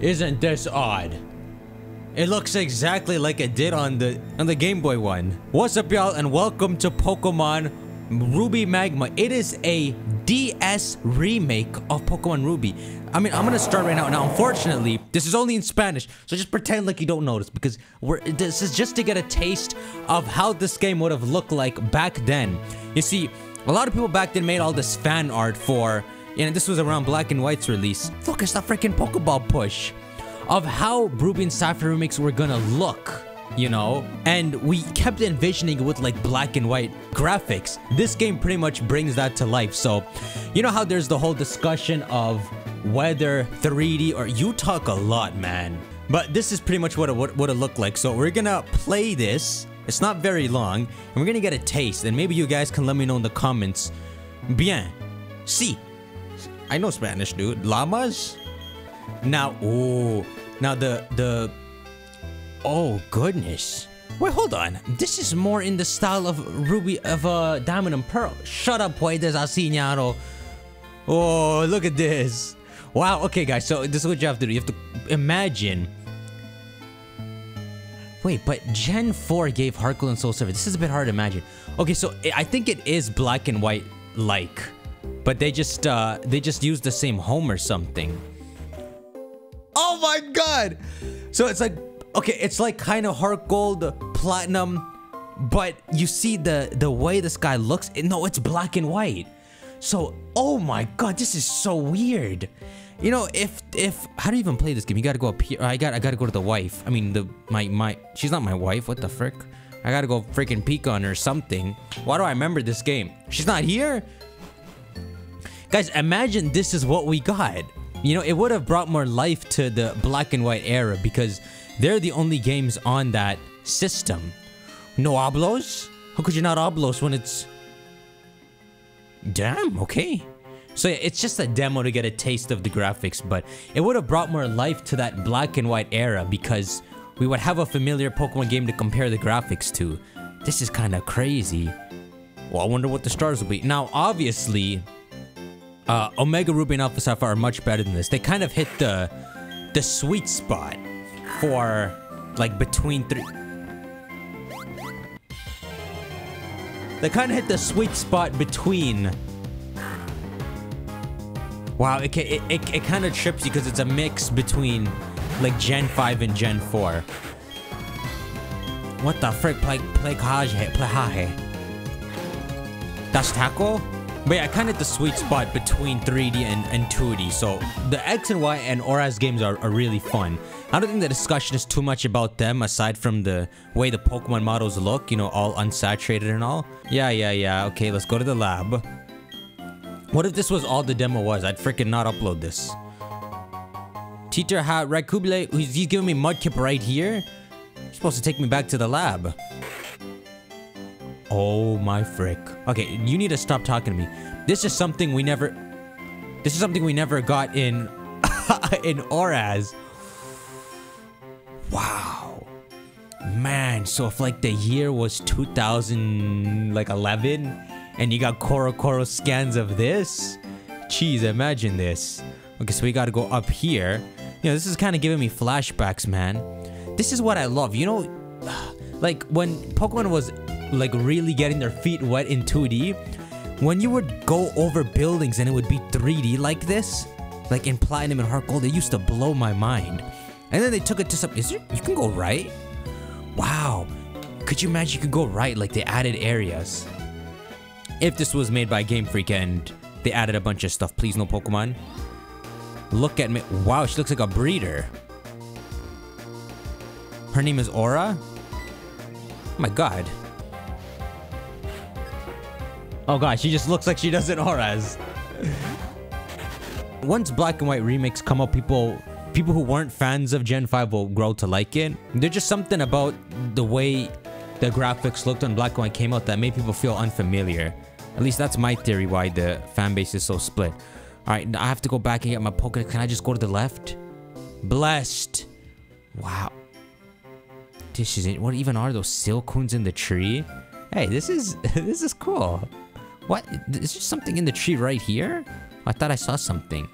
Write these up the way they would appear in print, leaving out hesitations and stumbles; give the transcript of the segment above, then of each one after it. Isn't this odd? It looks exactly like it did on the Game Boy one. What's up, y'all, and welcome to Pokemon Ruby Magma. It is a DS remake of Pokemon Ruby. I mean, I'm gonna start right now. Now, unfortunately, this is only in Spanish, so just pretend like you don't notice, because this is just to get a taste of how this game would have looked like back then. You see, a lot of people back then made all this fan art for, and this was around Black and White's release. Look, it's the freaking Pokeball push of how Ruby and Sapphire remakes were gonna look, you know? And we kept envisioning it with like black and white graphics. This game pretty much brings that to life. So, you know how there's the whole discussion of whether 3D or... You talk a lot, man. But this is pretty much what it looked like. So we're gonna play this. It's not very long. And we're gonna get a taste. And maybe you guys can let me know in the comments. Bien. Si. I know Spanish, dude. Llamas? Now, oh, now the, oh goodness. Wait, hold on. This is more in the style of Ruby, of Diamond and Pearl. Shut up, puedes así, ñaro. Oh, look at this. Wow, okay guys, so this is what you have to do. You have to imagine. Wait, but Gen 4 gave Heart Gold and Soul Silver. This is a bit hard to imagine. Okay, so I think it is black and white like, but they just used the same home or something. Oh my god! So it's like, okay, it's like kind of Heart Gold, Platinum, but you see the way this guy looks. No, it's black and white. So, oh my god, this is so weird. You know, if how do you even play this game? You gotta go up here. I gotta go to the wife. I mean, she's not my wife. What the frick? I gotta go freaking peek on her or something. Why do I remember this game? She's not here. Guys, imagine this is what we got. You know, it would have brought more life to the black and white era because they're the only games on that system. No Oblos? How could you not Oblos when it's... Damn, okay. So yeah, it's just a demo to get a taste of the graphics, but it would have brought more life to that black and white era because we would have a familiar Pokemon game to compare the graphics to. This is kind of crazy. Well, I wonder what the stars will be. Now, obviously... Omega Ruby and Alpha Sapphire are much better than this. They kind of hit the sweet spot for like between three. They kind of hit the sweet spot between. Wow, it kind of trips you because it's a mix between like Gen 5 and Gen 4. What the frick? Play Das Taco? But yeah, kind of the sweet spot between 3D and 2D. So the X and Y and ORAS games are really fun. I don't think the discussion is too much about them aside from the way the Pokemon models look, you know, all unsaturated and all. Yeah. Okay, let's go to the lab. What if this was all the demo was? I'd freaking not upload this. Teacher hat Raikubile, he's giving me Mudkip right here. You're supposed to take me back to the lab. Oh my frick. Okay, you need to stop talking to me. This is something we never got in in ORAS. Wow. Man, so if like the year was 2011 and you got Korokoro scans of this? Jeez, imagine this. Okay, so we gotta go up here. You know, this is kind of giving me flashbacks, man. This is what I love. You know, like when Pokemon was like really getting their feet wet in 2D, when you would go over buildings and it would be 3D like this, like in Platinum and Heart Gold, it used to blow my mind. And then they took it to some... Is there... You can go right? Wow. Could you imagine you could go right, like they added areas? If this was made by Game Freak and they added a bunch of stuff, please no Pokemon. Look at me. Wow, she looks like a breeder. Her name is Aura? Oh my god. Oh god, she just looks like she doesn't ORAS. Once black and white remakes come up, people who weren't fans of Gen 5 will grow to like it. There's just something about the way the graphics looked when black and white came out that made people feel unfamiliar. At least that's my theory why the fan base is so split. Alright, I have to go back and get my Pokedex. Can I just go to the left? Blessed. Wow. This is it. What even are those Silcoons in the tree? Hey, this is cool. What? Is there something in the tree right here? I thought I saw something.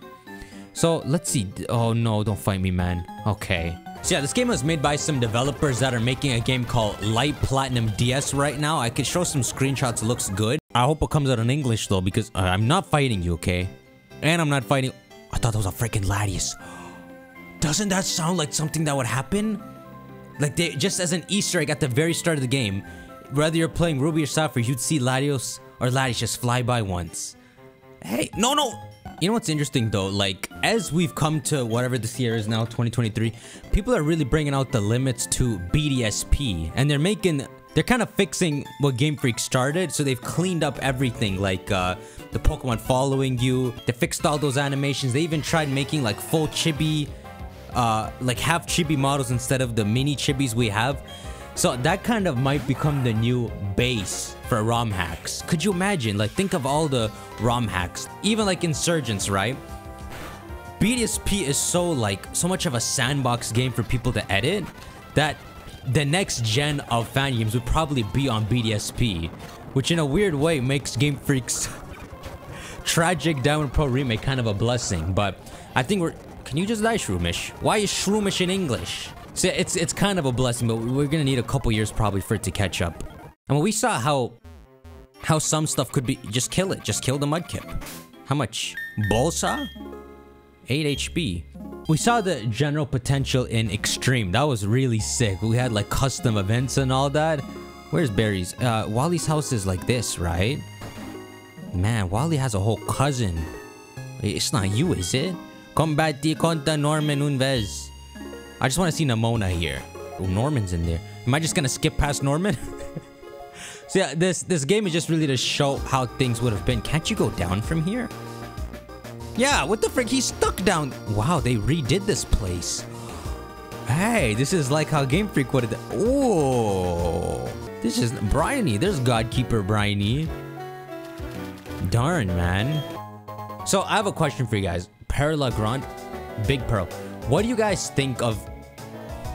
So let's see. Oh no, don't fight me, man. Okay. So yeah, this game was made by some developers that are making a game called Light Platinum DS right now. I could show some screenshots, it looks good. I hope it comes out in English though, because I'm not fighting you, okay? And I'm not fighting... I thought that was a freaking Latios. Doesn't that sound like something that would happen? Like, they, just as an Easter egg at the very start of the game, whether you're playing Ruby or Sapphire, you'd see Latios or Latios just fly by once. Hey, no, no! You know what's interesting though, like, as we've come to whatever this year is now, 2023, people are really bringing out the limits to BDSP, and they're making... They're kind of fixing what Game Freak started, so they've cleaned up everything, like the Pokemon following you, they fixed all those animations, they even tried making like full chibi, like half chibi models instead of the mini chibis we have. So that kind of might become the new base for ROM hacks. Could you imagine? Like, think of all the ROM hacks, even like Insurgents, right? BDSP is so like, so much of a sandbox game for people to edit that the next gen of fan games would probably be on BDSP, which in a weird way makes Game Freak's tragic Diamond Pro remake kind of a blessing. But I think we're... Can you just die, Shroomish? Why is Shroomish in English? So it's kind of a blessing, but we're gonna need a couple years probably for it to catch up. And when we saw how some stuff could be... Just kill it. Just kill the Mudkip. How much? Bolsa? 8 HP. We saw the general potential in Extreme. That was really sick. We had like custom events and all that. Where's Berries? Wally's house is like this, right? Man, Wally has a whole cousin. It's not you, is it? Combatti contra Norman Unvez. I just want to see Namona here. Oh, Norman's in there. Am I just gonna skip past Norman? So yeah, this game is just really to show how things would have been. Can't you go down from here? Yeah, what the frick? He's stuck down. Wow, they redid this place. Hey, this is like how Game Freak would have... Oh, this is Bryony. There's Godkeeper Bryony. Darn, man. So I have a question for you guys. Perla Grand, Big Pearl. What do you guys think of...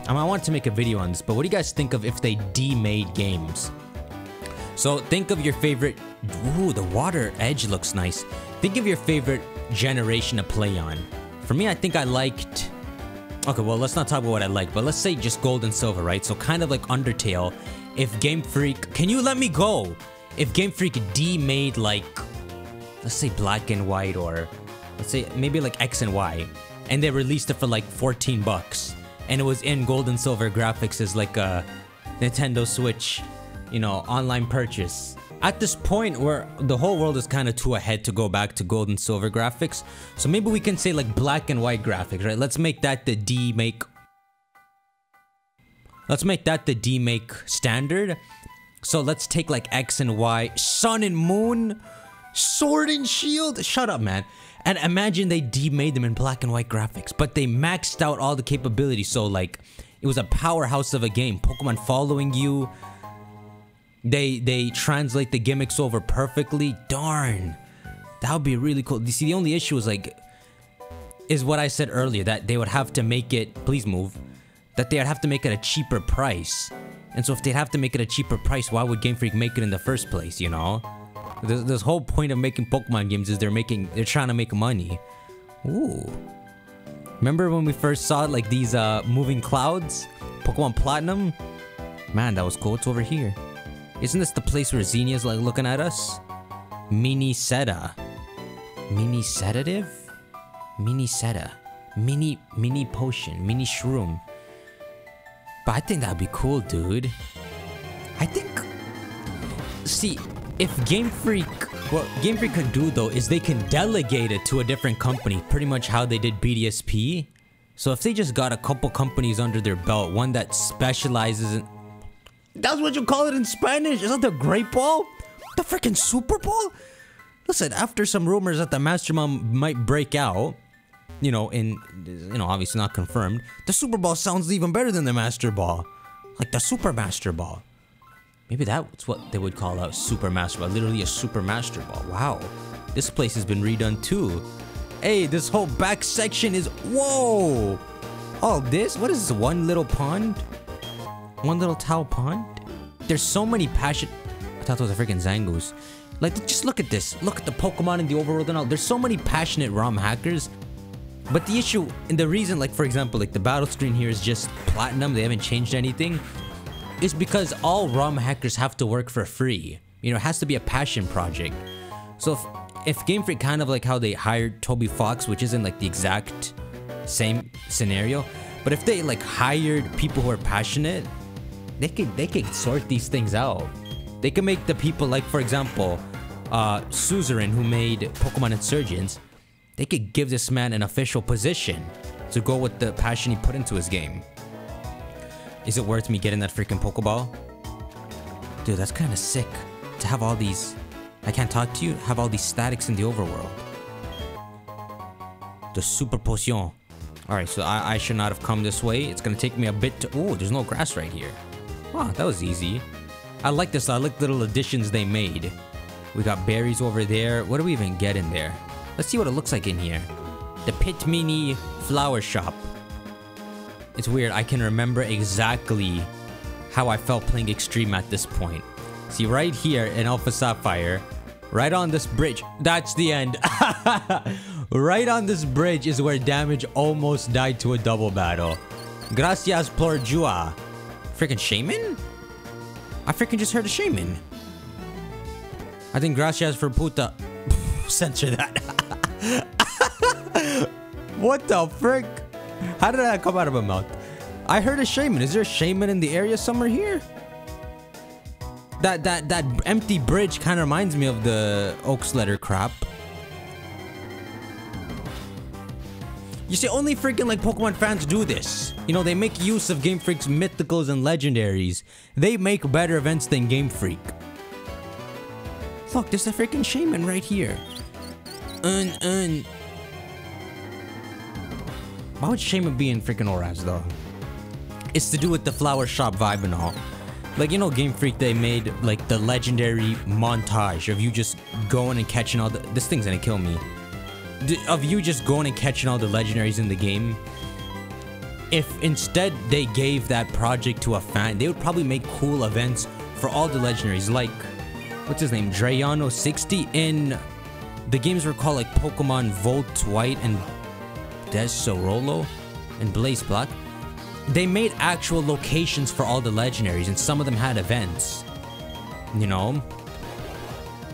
I wanted to make a video on this, but what do you guys think of if they demade games? So think of your favorite... Ooh, the water edge looks nice. Think of your favorite generation to play on. For me, I think I liked... Okay, well, let's not talk about what I like, but let's say just Gold and Silver, right? So kind of like Undertale. If Game Freak... Can you let me go? If Game Freak demade, like... Let's say Black and White, or... Let's say maybe like X and Y. And they released it for like 14 bucks. And it was in Gold and Silver graphics as like a Nintendo Switch, you know, online purchase. At this point where the whole world is kind of too ahead to go back to Gold and Silver graphics. So maybe we can say like Black and White graphics, right? Let's make that the D-make standard. So let's take like X and Y, Sun and Moon, Sword and Shield. Shut up, man. And imagine they demade them in Black and White graphics, but they maxed out all the capabilities. So like, it was a powerhouse of a game. Pokemon following you. They translate the gimmicks over perfectly. Darn. That would be really cool. You see, the only issue is like, is what I said earlier, that they would have to make it, please move, that they would have to make it a cheaper price. And so if they'd have to make it a cheaper price, why would Game Freak make it in the first place, you know? This whole point of making Pokemon games is they're trying to make money. Ooh. Remember when we first saw like these moving clouds? Pokemon Platinum? Man, that was cool. It's over here. Isn't this the place where Xenia's like looking at us? Mini Seta. Mini Sedative? Mini Seta. Mini Potion. Mini Shroom. But I think that'd be cool, dude. I think... See... If Game Freak, what Game Freak could do though is they can delegate it to a different company, pretty much how they did BDSP. So if they just got a couple companies under their belt, one that specializes in... That's what you call it in Spanish? Is that the Great Ball? The freaking Super Bowl? Listen, after some rumors that the Master Mom might break out, you know, obviously not confirmed, the Super Bowl sounds even better than the Master Ball. Like the Super Master Ball. Maybe that's what they would call a Super Master Ball. Literally a Super Master Ball. Wow. This place has been redone too. Hey, this whole back section is... Whoa! All this? What is this? One little pond? One little towel pond? There's so many passion... I thought it was a freaking Zangoose. Like, just look at this. Look at the Pokemon in the overworld and all. There's so many passionate ROM hackers. But the issue and the reason, like for example, like the battle screen here is just platinum, they haven't changed anything, is because all ROM hackers have to work for free. You know, it has to be a passion project. So if Game Freak, kind of like how they hired Toby Fox, which isn't like the exact same scenario, but if they like hired people who are passionate, they could sort these things out. They can make the people, like for example, Suzerain, who made Pokemon Insurgents, they could give this man an official position to go with the passion he put into his game. Is it worth me getting that freaking Pokeball? Dude, that's kind of sick to have all these. I can't talk to you. Have all these statics in the overworld. The super potion. Alright, so I should not have come this way. It's gonna take me a bit to. Ooh, there's no grass right here. Wow, that was easy. I like this. I like the little additions they made. We got berries over there. What do we even get in there? Let's see what it looks like in here. The Pit Mini Flower Shop. It's weird. I can remember exactly how I felt playing Extreme at this point. See, right here in Alpha Sapphire, right on this bridge. That's the end. Right on this bridge is where Damage almost died to a double battle. Gracias por Jua. Freaking Shaymin? I freaking just heard a Shaymin. I think gracias for puta. Censor that. What the frick? How did that come out of my mouth? I heard a Shaymin. Is there a Shaymin in the area somewhere here? That empty bridge kind of reminds me of the Oak's letter crap. You see, only freaking like Pokemon fans do this. You know, they make use of Game Freak's mythicals and legendaries. They make better events than Game Freak. Look, there's a freaking Shaymin right here. Why would Shaymin be in freaking ORAS though? It's to do with the flower shop vibe and all. Like, you know, Game Freak, they made like the legendary montage of you just going and catching all the— this thing's gonna kill me. Of you just going and catching all the legendaries in the game. If instead they gave that project to a fan, they would probably make cool events for all the legendaries, like, what's his name, Drayano60 in the games we call like Pokemon Volt White and Desorolo and Blaze Black. They made actual locations for all the legendaries, and some of them had events, you know?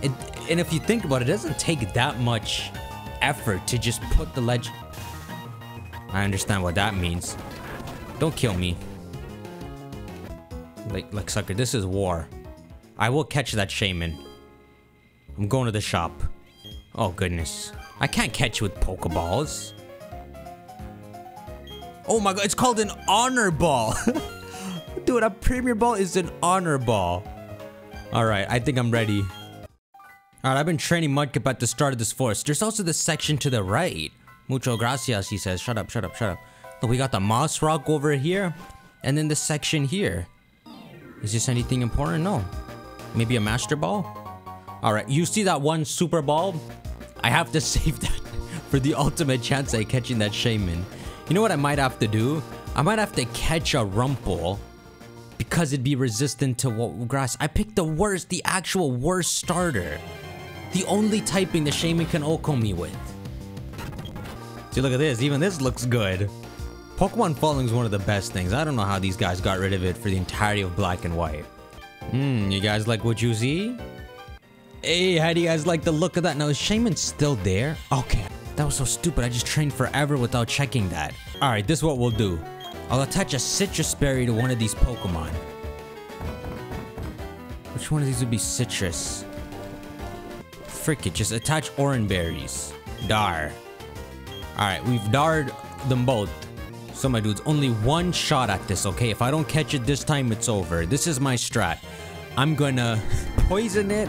And if you think about it, it doesn't take that much effort to just put the legend. I understand what that means. Don't kill me. Like sucker, this is war. I will catch that Shaymin. I'm going to the shop. Oh, goodness. I can't catch with Pokeballs. Oh my god, it's called an honor ball. Dude, a premier ball is an honor ball. Alright, I think I'm ready. Alright, I've been training Mudkip at the start of this forest. There's also this section to the right. Mucho gracias, he says. Shut up, shut up, shut up. Look, we got the moss rock over here. And then this section here. Is this anything important? No. Maybe a master ball? Alright, you see that one super ball? I have to save that for the ultimate chance at catching that Shaymin. You know what I might have to do? I might have to catch a Rumple because it'd be resistant to grass. I picked the worst, the actual worst starter. The only typing the Shaymin can Oko me with. See, look at this. Even this looks good. Pokemon Falling is one of the best things. I don't know how these guys got rid of it for the entirety of Black and White. You guys like what you see? Hey, how do you guys like the look of that? Now, is Shaymin still there? Okay. That was so stupid. I just trained forever without checking that. Alright, this is what we'll do. I'll attach a citrus berry to one of these Pokemon. Which one of these would be citrus? Frick it, just attach orange berries. Dar. Alright, we've darred them both. So my dudes, only one shot at this, okay? If I don't catch it this time, it's over. This is my strat. I'm gonna poison it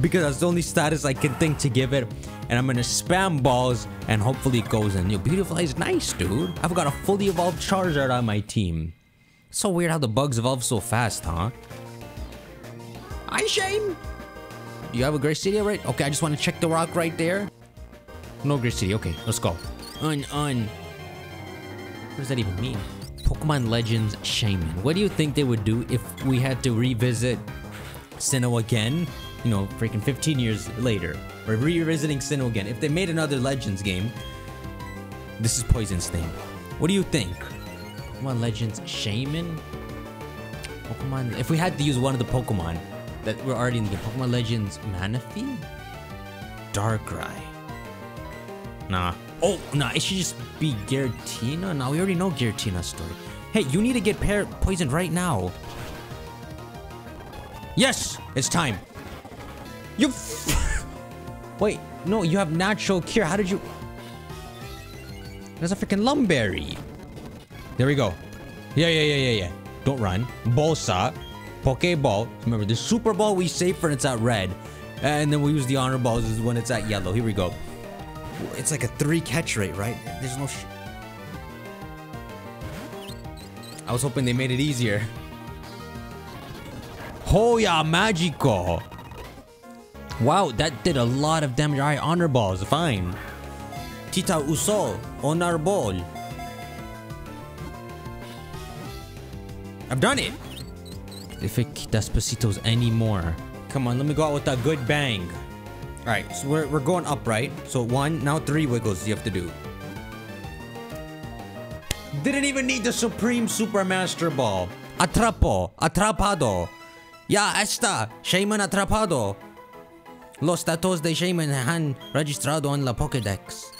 because that's the only status I can think to give it. And I'm gonna spam balls and hopefully it goes in. Yo, Beautifly is nice, dude. I've got a fully evolved Charizard on my team. So weird how the bugs evolve so fast, huh? Hi, Shane. You have a Gracidia, right? Okay, I just want to check the rock right there. No Gracidia. Okay, let's go. What does that even mean? Pokemon Legends Shaymin. What do you think they would do if we had to revisit Sinnoh again? You know, freaking 15 years later. We're revisiting Sinnoh again. If they made another Legends game, This is Poison's thing. What do you think? Pokemon Legends Shaymin? Pokemon... If we had to use one of the Pokemon that were already in the Pokemon Legends Manaphy? Darkrai. Nah. Oh, nah, it should just be Giratina? Nah, we already know Giratina's story. Hey, you need to get poisoned right now. Yes! It's time! You... Wait, no, you have natural cure. How did you... There's a freaking Lumberry. There we go. Yeah. Don't run. Bolsa. Pokeball. Remember, the Super Ball we save for when it's at red. And then we use the Honor Balls when it's at yellow. Here we go. It's like a 3 catch rate, right? There's no sh... I was hoping they made it easier. Hoya Magico. Wow, that did a lot of damage. Alright, Honor Balls. Fine. Tita Usol. Honor Ball. I've done it. If it Despacito's anymore. Come on, let me go out with a good bang. Alright, so we're going up, right? So 1, now 3 wiggles you have to do. Didn't even need the Supreme Super Master Ball. Atrapo. Atrapado. Ya esta. Shaymin atrapado. Los datos de Shaymin han registrado en la Pokedex.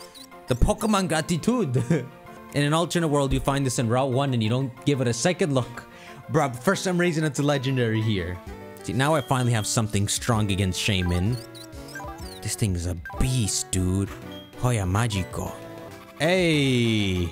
The Pokemon Gratitud. In an alternate world, you find this in Route 1 and you don't give it a second look. Bruh, for some reason, it's a legendary here. See, now I finally have something strong against Shaymin. This thing is a beast, dude. Hoya Magico. Hey.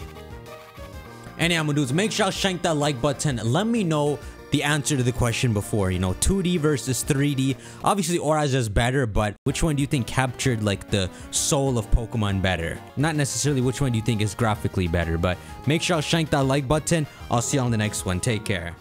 Anyhow, my dudes, make sure y'all shank that like button. Let me know the answer to the question before, you know, 2D versus 3D. Obviously, ORAS is better, but which one do you think captured, like, the soul of Pokemon better? Not necessarily which one do you think is graphically better, but make sure y'all shank that like button. I'll see y'all on the next one. Take care.